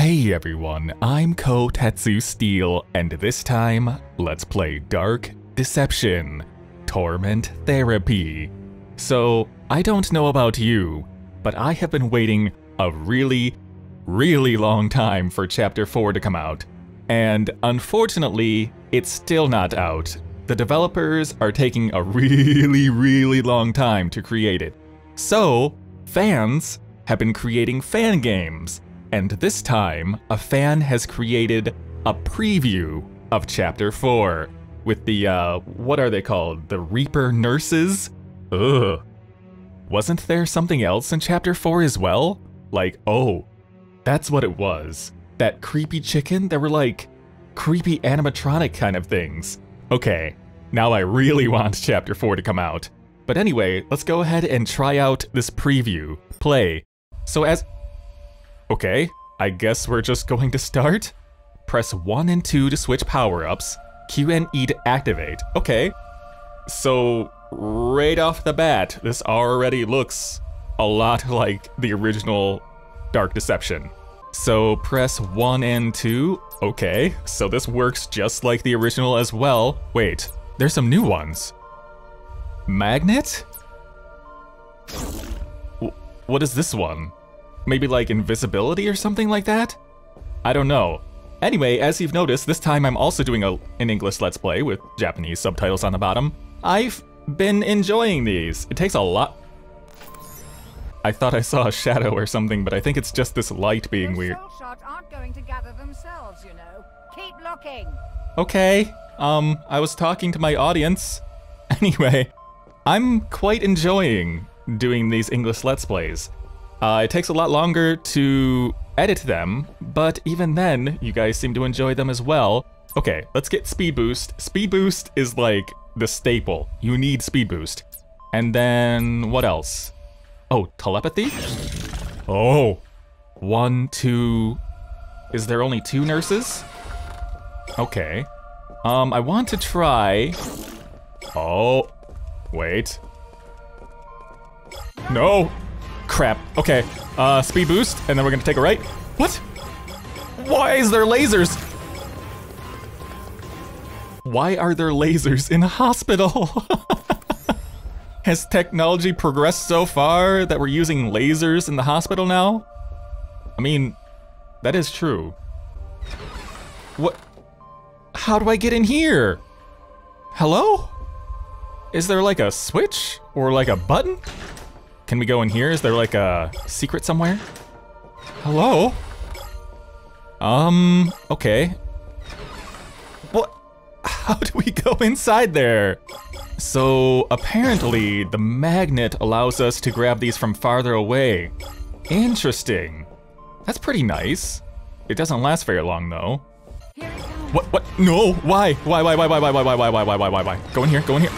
Hey everyone, I'm Kotetsu Steel, and this time, let's play Dark Deception Torment Therapy. So, I don't know about you, but I have been waiting a really long time for Chapter 4 to come out, and unfortunately, it's still not out. The developers are taking a really long time to create it. So, fans have been creating fan games. And this time, a fan has created a preview of Chapter 4 with the, what are they called? The Reaper Nurses? Ugh. Wasn't there something else in Chapter 4 as well? Like, oh, that's what it was. That creepy chicken? There were like creepy animatronic kind of things. Okay, now I really want Chapter 4 to come out. But anyway, let's go ahead and try out this preview. Play. So as... Okay, I guess we're just going to start? Press 1 and 2 to switch power-ups, Q and E to activate. Okay, so right off the bat, this already looks a lot like the original Dark Deception. So press 1 and 2, okay, so this works just like the original as well. Wait, there's some new ones. Magnet? What is this one? Maybe like invisibility or something like that? I don't know. Anyway, as you've noticed, this time I'm also doing an English Let's Play with Japanese subtitles on the bottom. I've been enjoying these. It takes a lot. I thought I saw a shadow or something, but I think it's just this light being weird. Your soul shot aren't going to gather themselves, you know. Keep looking. Okay, I was talking to my audience. Anyway, I'm quite enjoying doing these English Let's Plays. It takes a lot longer to edit them, but even then, you guys seem to enjoy them as well. Okay, let's get speed boost. Speed boost is like the staple. You need speed boost. And then what else? Oh, telepathy? Oh, one, two. Is there only two nurses? Okay. I want to try. Oh, wait. No. Crap. Okay, speed boost, and then we're gonna take a right. What? Why is there lasers? Why are there lasers in a hospital? Has technology progressed so far that we're using lasers in the hospital now? I mean, that is true. What? How do I get in here? Hello? Is there like a switch or like a button? Can we go in here? Is there like a secret somewhere? Hello? Okay. What? How do we go inside there? So apparently the magnet allows us to grab these from farther away. Interesting. That's pretty nice. It doesn't last very long though. What? No, why? Why? Go in here, go in here.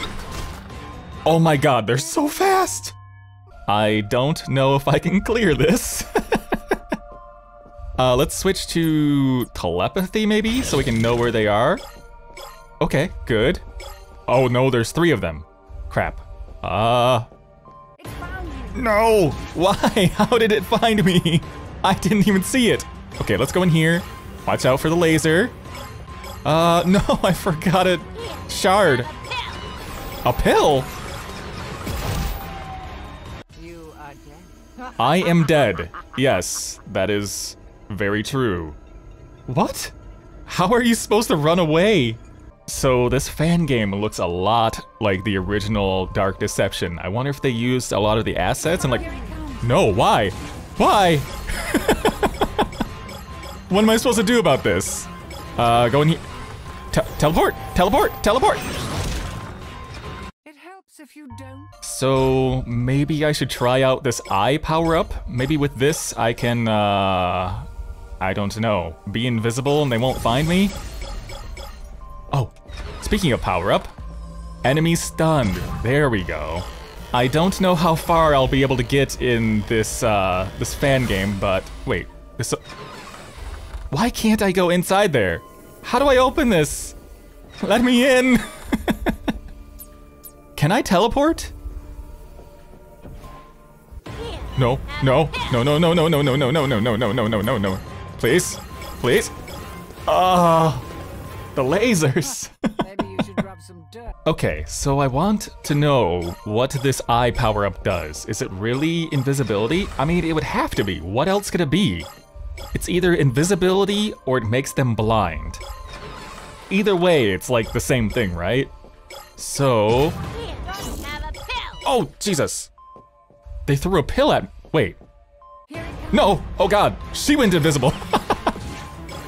Oh my God, they're so fast. I don't know if I can clear this. Let's switch to telepathy maybe, so we can know where they are. Okay, good. Oh no, there's three of them. Crap. No! Why? How did it find me? I didn't even see it. Okay, let's go in here. Watch out for the laser. No, I forgot a shard. A pill? I am dead. Yes, that is very true. What? How are you supposed to run away? So this fan game looks a lot like the original Dark Deception. I wonder if they used a lot of the assets and like... No, why? Why? What am I supposed to do about this? Go in here. Teleport! Teleport! Teleport! If you don't. So maybe I should try out this eye power-up. Maybe with this I can, I don't know, be invisible and they won't find me? Oh, speaking of power-up, enemy stunned. There we go. I don't know how far I'll be able to get in this, this fan game, but wait, this... Why can't I go inside there? How do I open this? Let me in! Can I teleport? No, no, no, no, no, no, no, no, no, no, no, no, no, no, no, no, no. Please. Please. Oh, the lasers. Maybe you should rub some dirt. Okay, so I want to know what this eye power-up does. Is it really invisibility? I mean, it would have to be. What else could it be? It's either invisibility or it makes them blind. Either way, it's like the same thing, right? So... Here, have a pill. Oh, Jesus. They threw a pill at me. Wait. No! Oh god! She went invisible!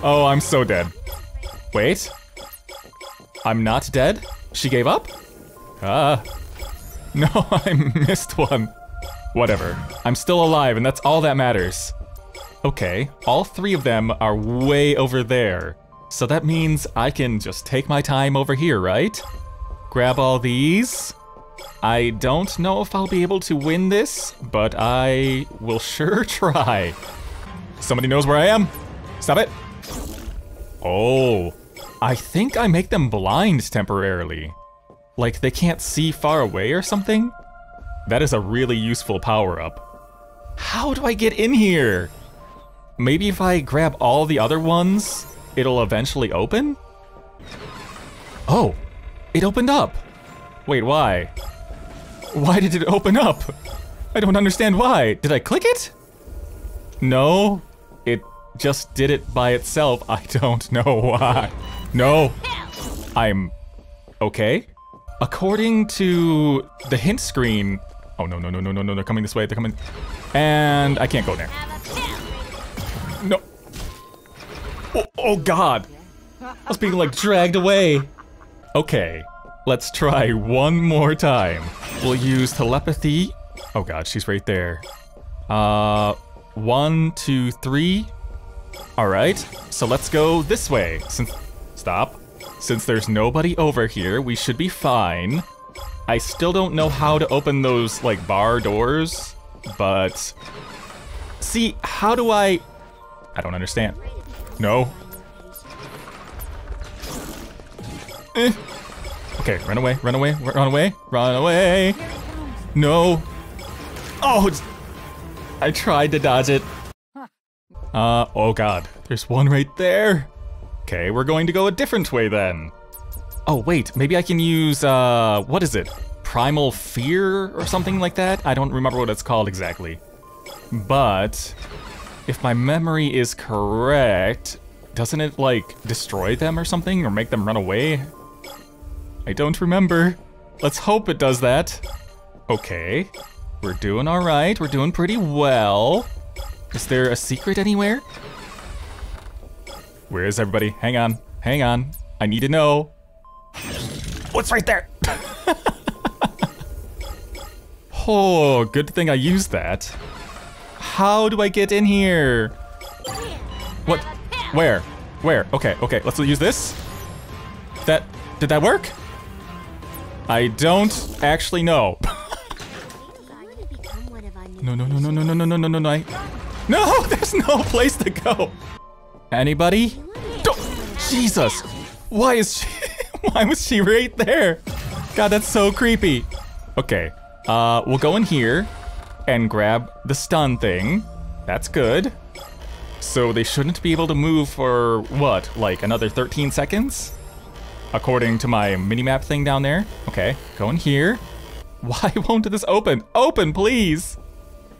Oh, I'm so dead. Wait. I'm not dead? She gave up? No, I missed one. Whatever. I'm still alive and that's all that matters. Okay, all three of them are way over there. So that means I can just take my time over here, right? Grab all these. I don't know if I'll be able to win this, but I will sure try. Somebody knows where I am? Stop it. Oh, I think I make them blind temporarily. Like they can't see far away or something? That is a really useful power-up. How do I get in here? Maybe if I grab all the other ones, it'll eventually open? Oh, it opened up. Wait, why? Why did it open up? I don't understand why. Did I click it? No, it just did it by itself. I don't know why. No, I'm okay. According to the hint screen. Oh, no, no, no, no, no, no, they're coming this way. They're coming. And I can't go there. No. Oh, God. I was being like dragged away. Okay. Let's try one more time. We'll use telepathy. Oh god, she's right there. 1, 2, 3. All right, so let's go this way. Since there's nobody over here, we should be fine. I still don't know how to open those like bar doors, but see, how do I don't understand. No. Okay, run away, run away, run away, run away. No. Oh, I tried to dodge it. Oh God, there's one right there. Okay, we're going to go a different way then. Oh wait, maybe I can use, what is it? Primal Fear or something like that? I don't remember what it's called exactly. But if my memory is correct, doesn't it like destroy them or something or make them run away? I don't remember. Let's hope it does that. Okay, we're doing all right. We're doing pretty well. Is there a secret anywhere? Where is everybody? Hang on, hang on. I need to know. What's right there? Oh, good thing I used that. How do I get in here? What? Where? Where? Okay, okay, let's use this. That, did that work? I don't actually know. No, no, no, no, no, no, no, no, no, no, no. No, there's no place to go. Anybody? Don't. Jesus. Why is she? Why was she right there? God, that's so creepy. Okay. We'll go in here and grab the stun thing. That's good. So they shouldn't be able to move for what? Like another 13 seconds? According to my minimap thing down there. Okay, go in here. Why won't this open? Open, please.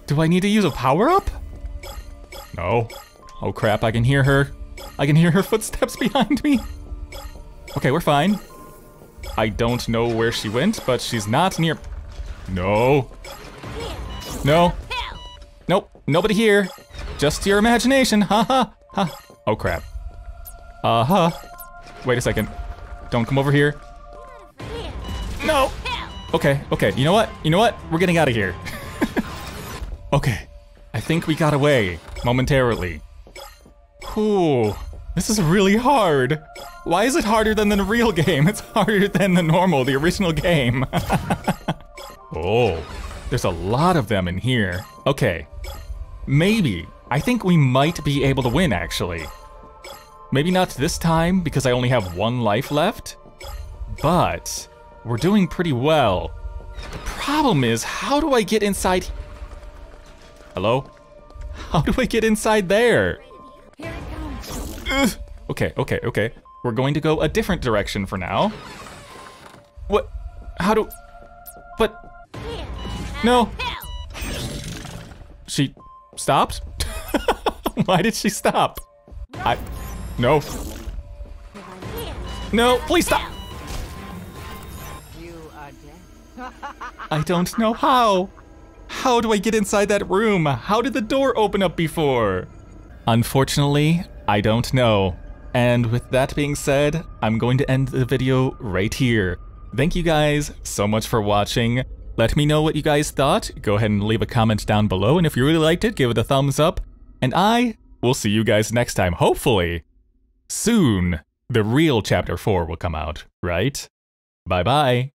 Do I need to use a power-up? No. Oh crap, I can hear her. I can hear her footsteps behind me. Okay, we're fine. I don't know where she went, but she's not near. No. No. Nope, nobody here. Just your imagination, ha ha ha. Oh crap. Uh-huh. Wait a second. Don't come over here. No. Okay, okay, you know what? You know what? We're getting out of here. Okay, I think we got away momentarily. Ooh, this is really hard. Why is it harder than the real game? It's harder than the normal, the original game. Oh, there's a lot of them in here. Okay, maybe. I think we might be able to win actually. Maybe not this time because I only have one life left, but we're doing pretty well. The problem is, how do I get inside? Hello? How do I get inside there? Okay. We're going to go a different direction for now. What? How do... But... No! She... stopped? Why did she stop? I... No. No, please stop! I don't know how. How do I get inside that room? How did the door open up before? Unfortunately, I don't know. And with that being said, I'm going to end the video right here. Thank you guys so much for watching. Let me know what you guys thought. Go ahead and leave a comment down below. And if you really liked it, give it a thumbs up. And I will see you guys next time. Hopefully, soon, the real Chapter 4 will come out, right? Bye-bye.